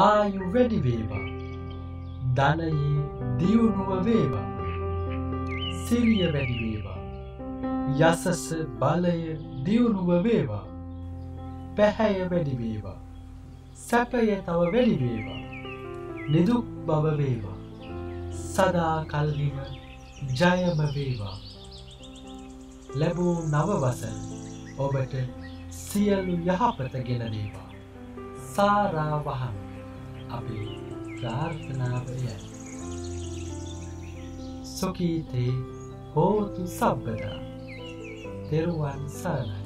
Are you ready, Veba? Danayi Diyunuwa Veba. Siriya ready, Veba. Yasas Balaya Diyunuwa Veba. Pehaya ready, Veba. Sapaya Tawa ready, Veba. Niduk Baba Veba. Sada Kalvina Jayama Veba. Labu Navavasan Obata Siyalu Yahapata Gena Veba. Saravahang api prarthanaaya sukite hotu sabbada teruwan saranai.